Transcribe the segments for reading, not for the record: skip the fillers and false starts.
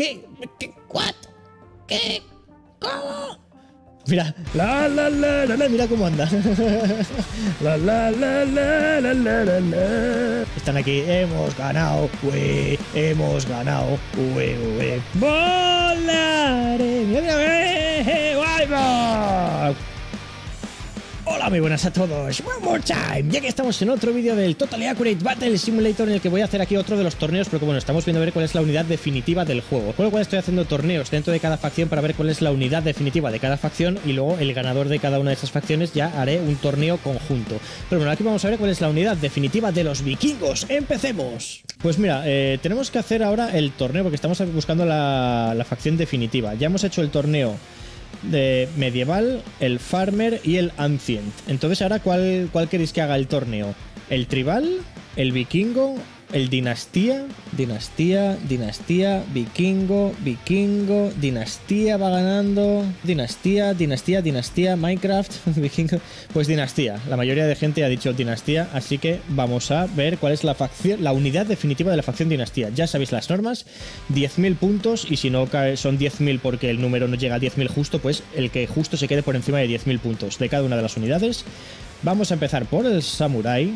¿Qué? ¿What? ¿Qué? ¿Cómo? Mira, la, mira cómo anda. Están aquí, hemos ganado, güey. ¡Volaré! ¡Mira! Hola, muy buenas a todos, one more time. Ya que estamos en otro vídeo del Totally Accurate Battle Simulator, en el que voy a hacer aquí otro de los torneos, porque bueno, estamos viendo a ver cuál es la unidad definitiva del juego, con lo cual estoy haciendo torneos dentro de cada facción para ver cuál es la unidad definitiva de cada facción, y luego el ganador de cada una de esas facciones ya haré un torneo conjunto. Pero bueno, aquí vamos a ver cuál es la unidad definitiva de los vikingos. ¡Empecemos! Pues mira, tenemos que hacer ahora el torneo, porque estamos buscando la facción definitiva. Ya hemos hecho el torneo de medieval, el farmer y el ancient. Entonces ahora, ¿cuál queréis que haga el torneo? ¿El tribal? ¿El vikingo? ¿El dinastía? Dinastía, vikingo, dinastía va ganando. Dinastía, Minecraft, vikingo. Pues dinastía. La mayoría de gente ha dicho dinastía, así que vamos a ver cuál es la facción, la unidad definitiva de la facción dinastía. Ya sabéis las normas, 10.000 puntos, y si no son 10.000 porque el número no llega a 10.000 justo, pues el que justo se quede por encima de 10.000 puntos de cada una de las unidades. Vamos a empezar por el Samurai,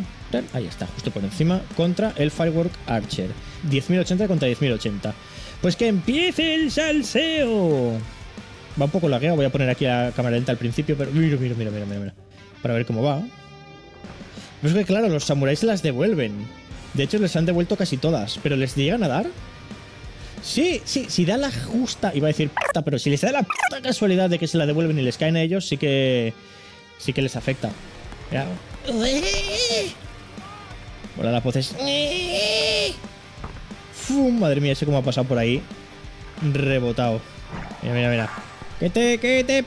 ahí está, justo por encima, contra el Firework Archer. 10.080 contra 10.080. ¡Pues que empiece el salseo! Va un poco lagueado, voy a poner aquí la cámara lenta al principio, pero mira, para ver cómo va. Pues que claro, los samuráis las devuelven. De hecho, les han devuelto casi todas, pero ¿les llegan a dar? Sí, si da la justa, iba a decir puta, pero si les da la puta casualidad de que se la devuelven y les caen a ellos, sí que les afecta. Mira. Hola, las voces. ¡Fum! Madre mía, ese cómo ha pasado por ahí. Rebotado. Mira. ¡Que te!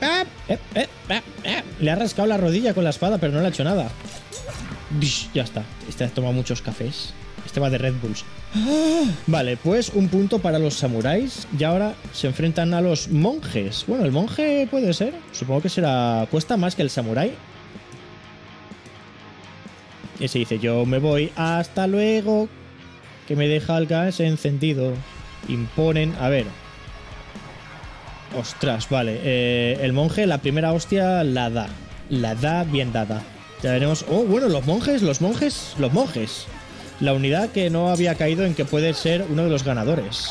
Le ha rascado la rodilla con la espada, pero no le ha hecho nada. Ya está. Este ha tomado muchos cafés. Este va de Red Bulls. Vale, pues un punto para los samuráis. Y ahora se enfrentan a los monjes. Bueno, el monje puede ser. Supongo que será. Cuesta más que el samurái. Y se dice, yo me voy, hasta luego, que me deja el gas encendido. Imponen, a ver. Ostras, vale. El monje, la primera hostia la da bien dada. Ya veremos. Oh, bueno, los monjes. La unidad que no había caído en que puede ser uno de los ganadores.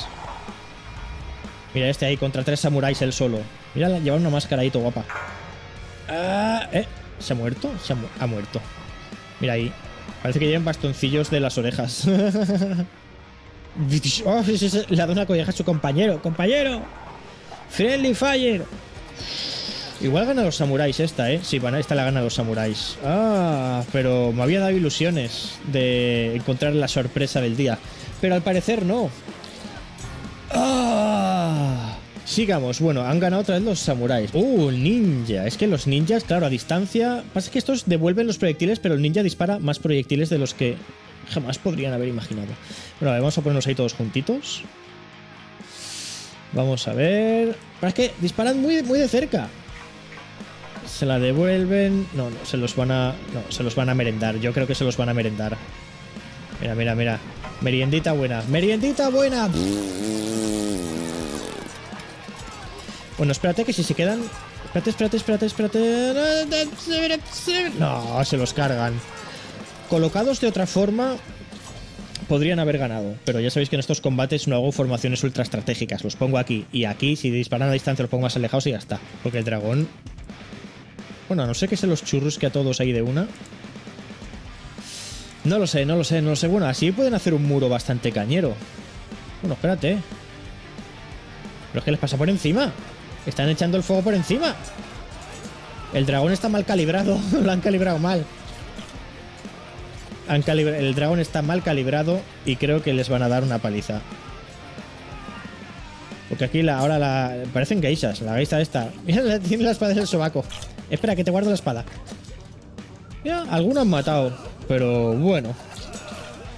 Mira este ahí, contra tres samuráis él solo. Mira, lleva una mascaradito guapa. Ah, ¿se ha muerto? Se ha muerto. Mira ahí. Parece que llevan bastoncillos de las orejas. Oh, le da una colleja a su compañero. ¡Compañero! ¡Friendly Fire! Igual gana los samuráis esta, ¿eh? Sí, esta la gana los samuráis. Ah, pero me había dado ilusiones de encontrar la sorpresa del día. Pero al parecer no. Ah, sigamos. Bueno, han ganado otra vez los samuráis. Ninja. Es que los ninjas, claro, a distancia. Pasa que estos devuelven los proyectiles, pero el ninja dispara más proyectiles de los que jamás podrían haber imaginado. Bueno, a ver, vamos a ponernos ahí todos juntitos. Vamos a ver. Pero es que disparan muy, muy de cerca. Se la devuelven. No, se los van a merendar. Yo creo que se los van a merendar. Mira. Meriendita buena. Bueno, espérate que si se quedan... Espérate. No, se los cargan. Colocados de otra forma, podrían haber ganado. Pero ya sabéis que en estos combates no hago formaciones ultra estratégicas. Los pongo aquí. Y aquí, si disparan a distancia, los pongo más alejados y ya está. Porque el dragón... Bueno, a no ser que se los churrusque a todos ahí de una. No lo sé. Bueno, así pueden hacer un muro bastante cañero. Bueno, espérate. Pero es que les pasa por encima. Están echando el fuego por encima. El dragón está mal calibrado. Lo han calibrado mal. El dragón está mal calibrado y creo que les van a dar una paliza. Porque aquí parecen geishas. La geisha esta. Mira, tiene la espada en el sobaco. Espera, que te guardo la espada. Ya, algunos han matado. Pero bueno.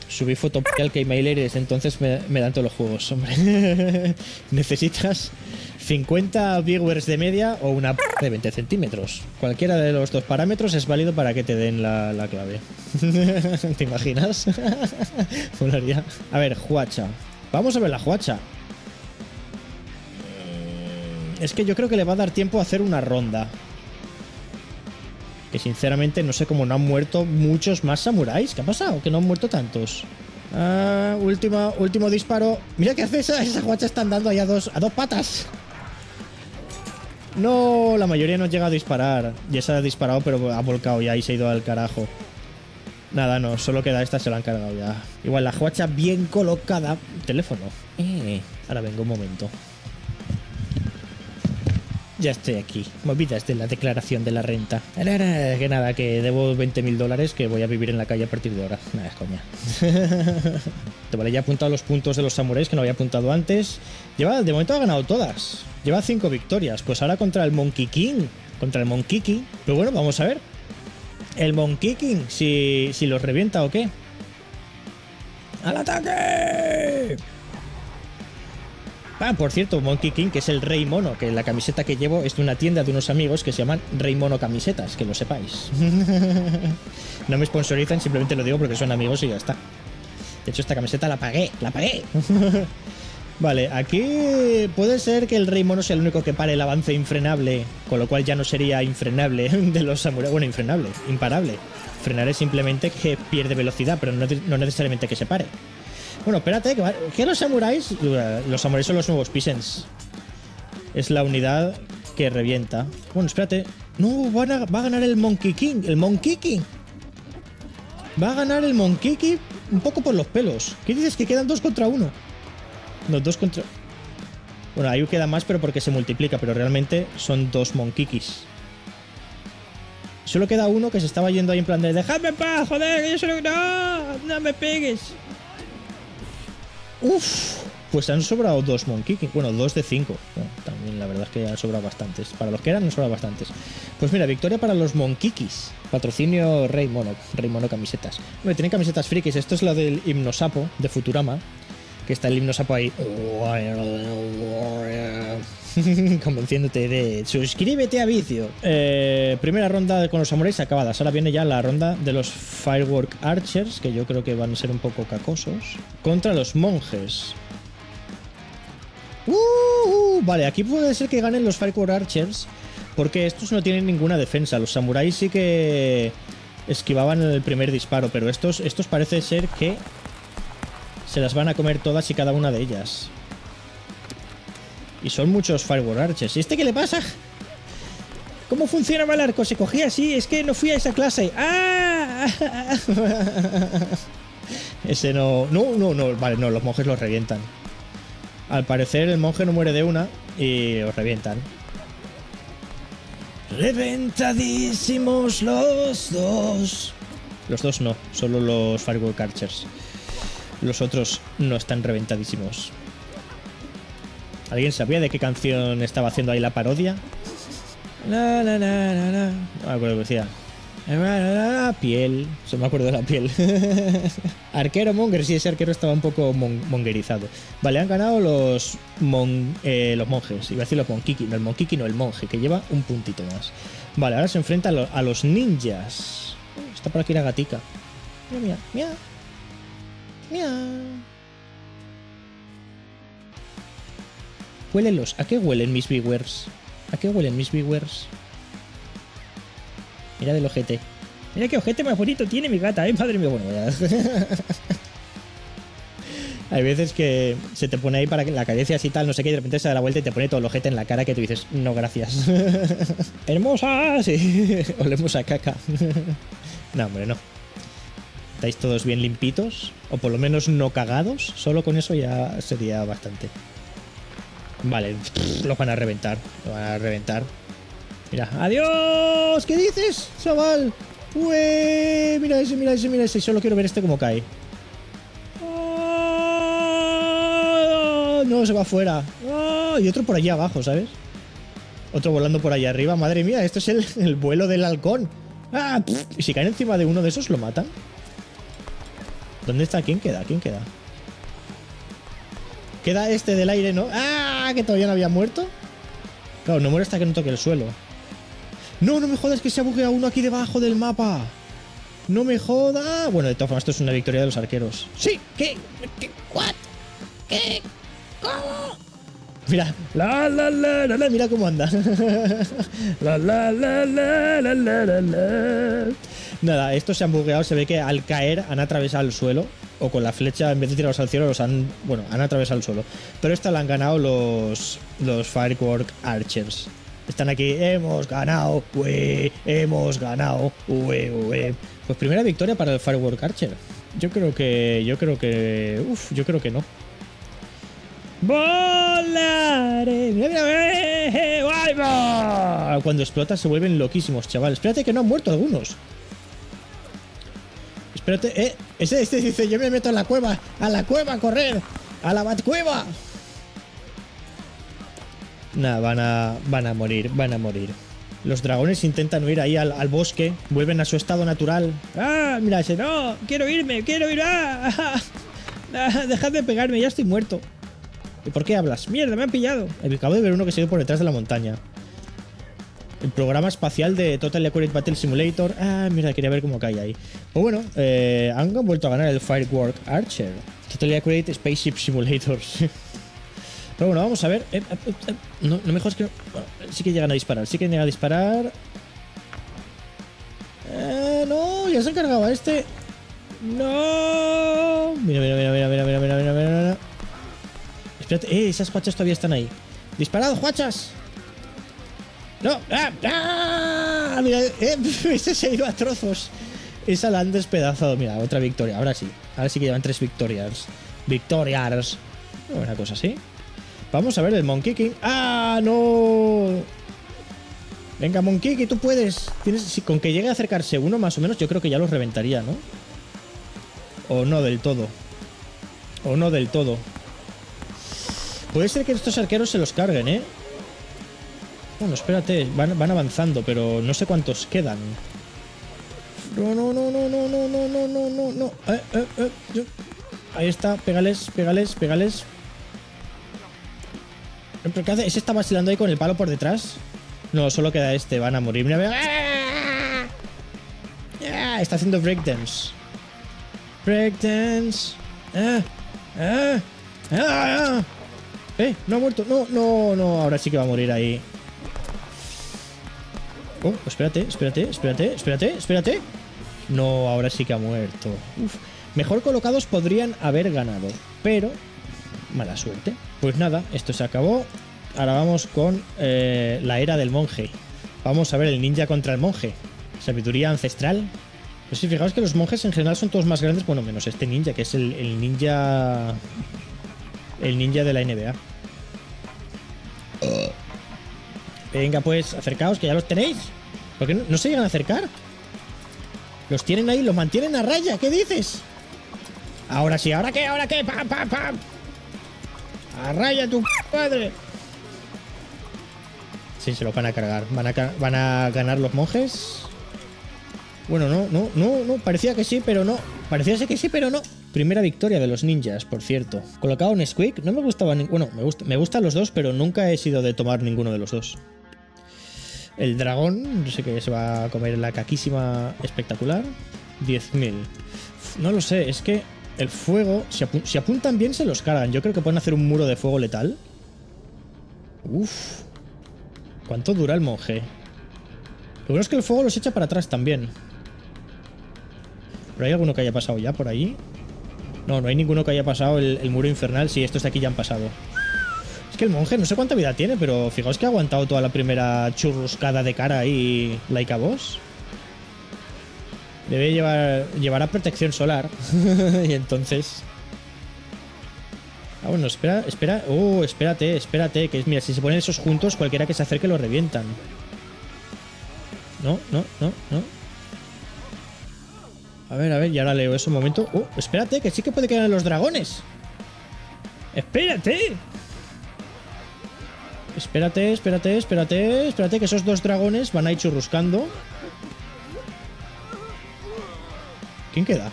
Subí foto al K-Mailer y desde entonces me dan todos los juegos, hombre. Necesitas 50 viewers de media o una de 20 centímetros. Cualquiera de los dos parámetros es válido para que te den la clave. ¿Te imaginas? A ver, Huacha. Vamos a ver la Huacha. Es que yo creo que le va a dar tiempo a hacer una ronda. Que sinceramente no sé cómo no han muerto muchos más samuráis. ¿Qué ha pasado? Que no han muerto tantos. Ah, último disparo. Mira qué hace esa guacha, están dando ahí a dos patas. No, la mayoría no llega a disparar. Y esa ha disparado, pero ha volcado ya y se ha ido al carajo. Nada, no, solo queda esta, se la han cargado ya. Igual la guacha bien colocada. Teléfono. Ahora vengo un momento. Ya estoy aquí. Movidas de la declaración de la renta. Que nada, que debo $20.000 que voy a vivir en la calle a partir de ahora. Nada, es coña. Vale, ya he apuntado los puntos de los samuráis que no había apuntado antes. Lleva, de momento ha ganado todas. Lleva 5 victorias. Pues ahora contra el Monkey King. Contra el Monkey King. Pero bueno, vamos a ver. El Monkey King, si los revienta o qué. ¡Al ataque! Ah, por cierto, Monkey King, que es el Rey Mono, que la camiseta que llevo es de una tienda de unos amigos que se llaman Rey Mono Camisetas, que lo sepáis. No me sponsorizan, simplemente lo digo porque son amigos y ya está. De hecho, esta camiseta la pagué, la pagué. Vale, aquí puede ser que el Rey Mono sea el único que pare el avance infrenable, con lo cual ya no sería infrenable de los samuráis. Bueno, infrenable, imparable. Frenar es simplemente que pierde velocidad, pero no necesariamente que se pare. Bueno, espérate, que los samuráis son los nuevos peasants. Es la unidad que revienta. Bueno, espérate. No, va a ganar el Monkey King. El Monkey King. Va a ganar el Monkey King un poco por los pelos. ¿Qué dices? Que quedan 2 contra 1. No, 2 contra... Bueno, ahí queda más, pero porque se multiplica. Pero realmente son 2 Monkey Kings. Solo queda uno que se estaba yendo ahí en plan de... ¡Dejadme en paz, joder! ¡No! ¡No me pegues! Uf, pues han sobrado 2 Monkey King. Bueno, 2 de 5. Bueno, también la verdad es que han sobrado bastantes. Para los que eran, han sobrado bastantes. Pues mira, victoria para los Monkey Kings. Patrocinio Rey Mono Camisetas. Bueno, tienen camisetas frikis. Esto es la del Himnosapo de Futurama. Que está el Himnosapo ahí. Convenciéndote de... Suscríbete a vicio. Primera ronda con los samuráis acabadas. Ahora viene ya la ronda de los Firework Archers, que yo creo que van a ser un poco cacosos, contra los monjes. Vale, aquí puede ser que ganen los Firework Archers, porque estos no tienen ninguna defensa. Los samuráis sí que esquivaban el primer disparo, pero estos parece ser que se las van a comer todas y cada una de ellas. Y son muchos Firework Archers. ¿Y este qué le pasa? ¿Cómo funcionaba el arco? Se cogía así. Es que no fui a esa clase. ¡Ah! Ese no... No. Vale, no. Los monjes los revientan. Al parecer el monje no muere de una y los revientan. Reventadísimos los dos. Los dos no. Solo los Firework Archers. Los otros no están reventadísimos. ¿Alguien sabía de qué canción estaba haciendo ahí la parodia? La, la, la, la, la. No me acuerdo que decía. La piel. Se me acuerdo de la piel. Arquero monger. Sí, ese arquero estaba un poco mongerizado. Vale, han ganado los monjes. Iba a decir los monkiki. No, el monkiki no, el monje, que lleva un puntito más. Vale, ahora se enfrenta a los ninjas. Está por aquí la gatica. Mira, mira, mira. Huélenlos. ¿A qué huelen mis viewers? ¿A qué huelen mis viewers? Mira del ojete. Mira qué ojete más bonito tiene mi gata, ¿eh? Madre mía, bueno, ya. Hay veces que se te pone ahí para que la acaricias y tal, no sé qué, y de repente se da la vuelta y te pone todo el ojete en la cara que tú dices, no, gracias. ¡Hermosa! Sí. Olemos a caca. No, hombre, no. ¿Estáis todos bien limpitos? O por lo menos no cagados. Solo con eso ya sería bastante. Vale, los van a reventar. Los van a reventar. Mira, ¡adiós! ¿Qué dices, chaval? ¡Ué! Mira ese, mira ese, mira ese. Solo quiero ver este cómo cae. ¡Oh! No, se va afuera. ¡Oh! Y otro por allá abajo, ¿sabes? Otro volando por allá arriba. Madre mía, esto es el vuelo del halcón. ¡Ah! Y si caen encima de uno de esos, lo matan. ¿Dónde está? ¿Quién queda? ¿Quién queda? Queda este del aire, ¿no? ¡Ah! Que todavía no había muerto. Claro, no muere hasta que no toque el suelo. ¡No, no me jodas! Que se ha bugueado uno aquí debajo del mapa. ¡No me jodas! Bueno, de todas formas, esto es una victoria de los arqueros. ¡Sí! ¿Qué? ¿Qué? ¿What? ¿Qué? ¿Cómo? Mira, la, mira cómo anda. Nada, estos se han bugueado, se ve que al caer han atravesado el suelo, o con la flecha, en vez de tirarlos al cielo, los han, bueno, han atravesado el suelo. Pero esta la han ganado los Firework Archers. Están aquí, hemos ganado, ué, hemos ganado, ué, ué. Pues primera victoria para el Firework Archer. Yo creo que no. ¡Volaré! ¡Mira, mira, mira! Cuando explota se vuelven loquísimos, chaval. Espérate que no han muerto algunos. Espérate, este dice, yo me meto en la cueva. A la cueva, a correr. A la batcueva. Nada, van a morir, van a morir. Los dragones intentan huir ahí al bosque. Vuelven a su estado natural. ¡Ah! Mira ese, no, quiero irme, quiero ir. ¡Ah! ¡Ah! Dejad de pegarme, ya estoy muerto. ¿Y por qué hablas? ¡Mierda, me han pillado! Acabo de ver uno que se ha ido por detrás de la montaña. El programa espacial de Totally Accurate Battle Simulator. Ah, mira, quería ver cómo cae ahí. Pues bueno, han vuelto a ganar el Firework Archer. Totally Accurate Spaceship Simulators. Pero bueno, vamos a ver. No me jodas que no. Bueno, sí que llegan a disparar, sí que llegan a disparar. No, ya se han cargado a este. No. Mira, mira, mira, mira, mira, mira, mira, mira, mira. Esas huachas todavía están ahí. ¡Disparad, huachas! ¡No! ¡Ah! ¡Ah! Mira, ese se ha ido a trozos. Esa la han despedazado. Mira, otra victoria. Ahora sí. Ahora sí que llevan 3 victorias. ¡Victorias! Una cosa así. Vamos a ver el Monkey King. ¡Ah, no! Venga, Monkey King, tú puedes. ¿Tienes? Si con que llegue a acercarse uno más o menos, yo creo que ya los reventaría, ¿no? O no del todo. O no del todo. Puede ser que estos arqueros se los carguen, ¿eh? Bueno, espérate, van avanzando, pero no sé cuántos quedan. No, no, no, no, no, no, no, no, no, no, no. Ahí está, pégales, pégales, pégales. ¿Pero qué hace? ¿Ese está vacilando ahí con el palo por detrás? No, solo queda este, van a morir. Mira, mira. ¡Ah! Está haciendo breakdance. Breakdance. ¡Ah! ¡Ah! ¡Ah! No ha muerto. No, no, no. Ahora sí que va a morir ahí. Oh, espérate, espérate, espérate, espérate, espérate. No, ahora sí que ha muerto. Uf. Mejor colocados podrían haber ganado, pero mala suerte. Pues nada, esto se acabó. Ahora vamos con la era del monje. Vamos a ver el ninja contra el monje. Sabiduría ancestral. Pues si fijaos que los monjes en general son todos más grandes. Bueno, menos este ninja, que es el ninja... El ninja de la NBA. Venga, pues, acercaos, que ya los tenéis. ¿Por qué no se llegan a acercar? Los tienen ahí, los mantienen a raya. ¿Qué dices? Ahora sí, ¿ahora qué? ¿Ahora qué? ¡Pam, pam, pam! ¡A raya tu padre! Sí, se los van a cargar. ¿Van a ganar los monjes? Bueno, no, no, no, no. Parecía que sí, pero no. Parecía que sí, pero no. Primera victoria de los ninjas, por cierto. Colocado en Squeak, no me gustaba ninguno. Bueno, me gustan los dos, pero nunca he sido de tomar ninguno de los dos. El dragón, no sé qué, se va a comer la caquísima espectacular. 10.000. No lo sé, es que el fuego, si apuntan bien se los cargan. Yo creo que pueden hacer un muro de fuego letal. Uf. ¿Cuánto dura el monje? Lo bueno es que el fuego los echa para atrás también. ¿Pero hay alguno que haya pasado ya por ahí? No, no hay ninguno que haya pasado el muro infernal. Sí, estos de aquí ya han pasado. Es que el monje, no sé cuánta vida tiene, pero fijaos que ha aguantado toda la primera churruscada de cara y like a boss. Debe llevará protección solar. Y entonces... Ah, bueno, espera, espera. Oh, espérate, espérate. Que mira, si se ponen esos juntos, cualquiera que se acerque lo revientan. No, no, no, no. A ver, y ahora leo eso un momento. ¡Oh, espérate, que sí que puede quedar en los dragones! ¡Espérate! Espérate, espérate, espérate, espérate, que esos dos dragones van a ir churruscando. ¿Quién queda?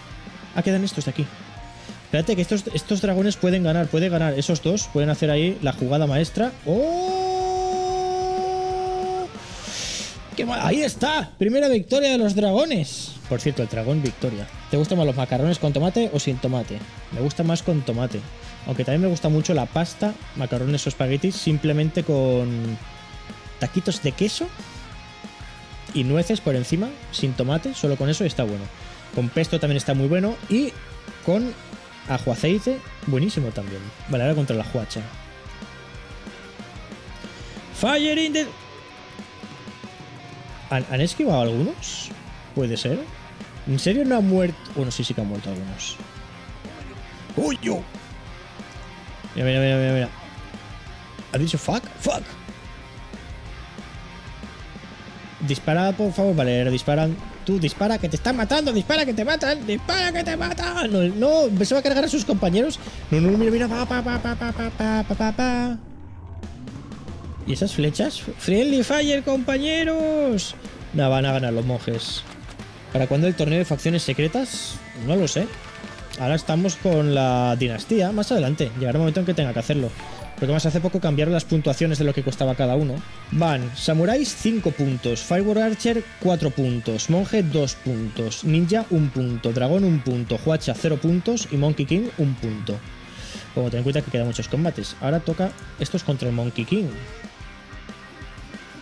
Ah, quedan estos de aquí. Espérate, que estos dragones pueden ganar, puede ganar. Esos dos pueden hacer ahí la jugada maestra. ¡Oh! ¡Qué mal! ¡Ahí está! Primera victoria de los dragones. Por cierto, el dragón victoria. ¿Te gustan más los macarrones con tomate o sin tomate? Me gusta más con tomate. Aunque también me gusta mucho la pasta, macarrones o espaguetis, simplemente con taquitos de queso y nueces por encima, sin tomate, solo con eso está bueno. Con pesto también está muy bueno y con ajo aceite, buenísimo también. Vale, ahora contra la huacha. Fire in the... ¿Han esquivado algunos? Puede ser. ¿En serio no han muerto? Bueno, sí, sí que han muerto algunos. ¡Uy, yo! Mira, mira, mira, mira, mira. ¿Ha dicho fuck? ¡Fuck! Dispara, por favor. Vale, ahora disparan. Tú dispara, que te están matando. Dispara, que te matan. Dispara, que te matan. No, no, se va a cargar a sus compañeros. No, no, mira, mira. Pa, pa, pa, pa, pa, pa, pa, pa, pa. ¿Y esas flechas? ¡Friendly Fire, compañeros! No, van a ganar los monjes. ¿Para cuándo el torneo de facciones secretas? No lo sé. Ahora estamos con la dinastía. Más adelante. Llegará un momento en que tenga que hacerlo. Porque más hace poco cambiaron las puntuaciones de lo que costaba cada uno. Van samuráis 5 puntos, Firework Archer 4 puntos, monje 2 puntos, ninja 1 punto, dragón 1 punto, huacha 0 puntos y Monkey King 1 punto. Como ten en cuenta que quedan muchos combates. Ahora toca estos contra el Monkey King.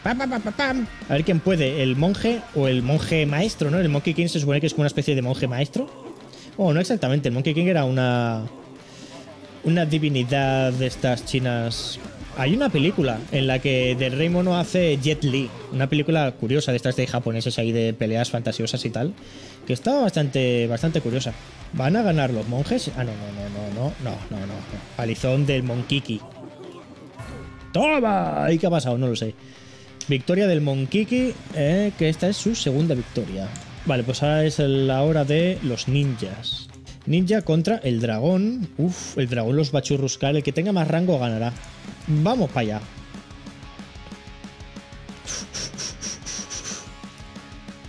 ¡Pam, pam, pam, pam! A ver quién puede, el monje o el monje maestro, ¿no? El Monkey King se supone que es como una especie de monje maestro. Oh, no exactamente, el Monkey King era una divinidad de estas chinas. Hay una película en la que del Rey Mono hace Jet Li, una película curiosa de estas de japoneses ahí de peleas fantasiosas y tal, que estaba bastante curiosa. ¿Van a ganar los monjes? Ah, no, no, no, no, no, no, no, no. Palizón del Monkiki. ¡Toma! ¿Y qué ha pasado? No lo sé. Victoria del Monkiki, que esta es su segunda victoria. Vale, pues ahora es la hora de los ninjas. Ninja contra el dragón. Uf, el dragón los va a churruscar. El que tenga más rango ganará. Vamos para allá.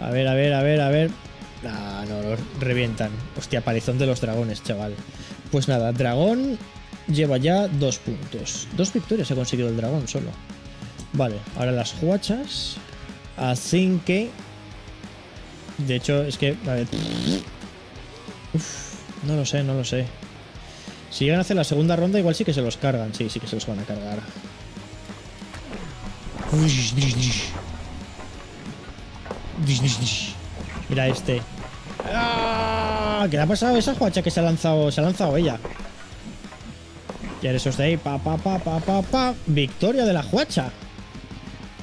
A ver, a ver, a ver, a ver. Ah, no, los revientan. Hostia, palizón de los dragones, chaval. Pues nada, dragón lleva ya 2 puntos. 2 victorias ha conseguido el dragón solo. Vale, ahora las huachas. Así que... De hecho, es que... A ver... Uf. No lo sé, no lo sé. Si llegan a hacer la segunda ronda, igual sí que se los cargan. Sí, sí que se los van a cargar. Mira este. ¡Ah! ¿Qué le ha pasado a esa huacha que se ha lanzado ella? Y ahora esos de ahí. Pa, pa, pa, pa, pa, pa. Victoria de la huacha.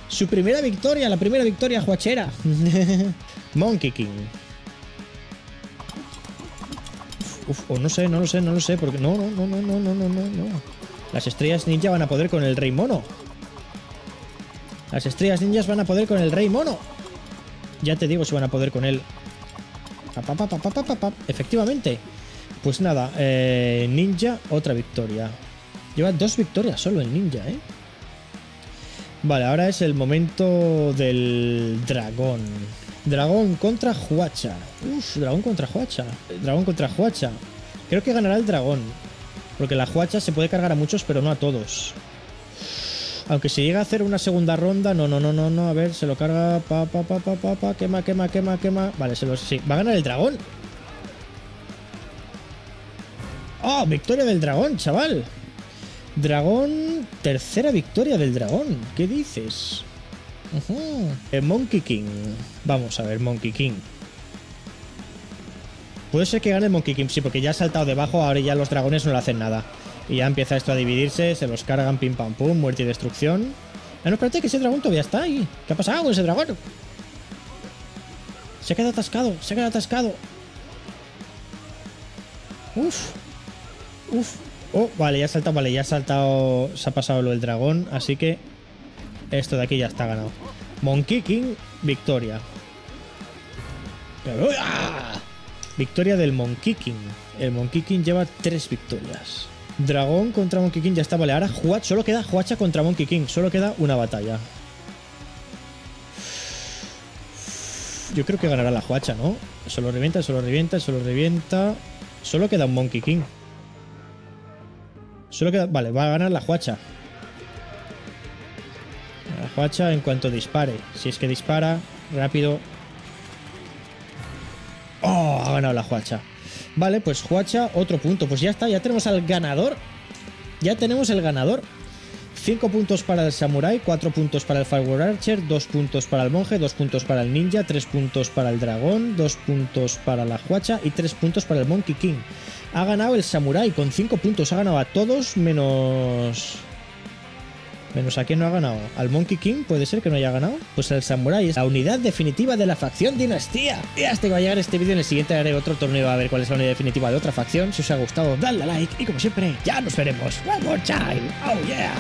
Su primera victoria, la primera victoria huachera. Monkey King. Uf, o no sé, no lo sé, no lo sé, porque... No, no, no, no, no, no, no, no. Las estrellas ninja van a poder con el Rey Mono. Las estrellas ninjas van a poder con el Rey Mono. Ya te digo si van a poder con él. Pa, pa, pa, pa, pa, pa, pa. Efectivamente. Pues nada, ninja, otra victoria. Lleva 2 victorias solo el ninja, ¿eh? Vale, ahora es el momento del dragón. Dragón contra huacha. Uf, dragón contra huacha. Dragón contra huacha. Creo que ganará el dragón. Porque la huacha se puede cargar a muchos, pero no a todos. Aunque si llega a hacer una segunda ronda... No, no, no, no, no. A ver, se lo carga... Pa, pa, pa, pa, pa, pa. Quema, quema, quema, quema. Vale, se lo... Sí, va a ganar el dragón. ¡Oh! Victoria del dragón, chaval. Dragón... Tercera victoria del dragón. ¿Qué dices? El Monkey King. Vamos a ver, Monkey King. Puede ser que gane el Monkey King, sí, porque ya ha saltado debajo. Ahora ya los dragones no le hacen nada. Y ya empieza esto a dividirse, se los cargan, pim pam pum, muerte y destrucción. Ah, no, espérate, que ese dragón todavía está ahí. ¿Qué ha pasado con ese dragón? Se ha quedado atascado, se ha quedado atascado. Uf. Uf. Oh, vale, ya ha saltado, vale, ya ha saltado. Se ha pasado lo del dragón, así que esto de aquí ya está ganado. Monkey King, victoria. ¡Ah! Victoria del Monkey King. El Monkey King lleva 3 victorias. Dragón contra Monkey King ya está. Vale, ahora solo queda huacha contra Monkey King. Solo queda una batalla. Yo creo que ganará la huacha, ¿no? Solo revienta, solo revienta, solo revienta. Solo queda un Monkey King. Solo queda... Vale, va a ganar la huacha. Huacha en cuanto dispare. Si es que dispara, rápido. ¡Oh! Ha ganado la huacha. Vale, pues huacha, otro punto. Pues ya está, ya tenemos al ganador Ya tenemos el ganador. 5 puntos para el samurái, 4 puntos para el Firewall Archer, 2 puntos para el monje, 2 puntos para el ninja, 3 puntos para el dragón, 2 puntos para la huacha y 3 puntos para el Monkey King. Ha ganado el samurái con 5 puntos, ha ganado a todos menos... ¿Menos a quién no ha ganado? ¿Al Monkey King puede ser que no haya ganado? Pues el samurái es la unidad definitiva de la facción dinastía. Y hasta que va a llegar este vídeo, en el siguiente haré otro torneo a ver cuál es la unidad definitiva de otra facción. Si os ha gustado, dadle a like y como siempre, ya nos veremos. One more time. Oh yeah.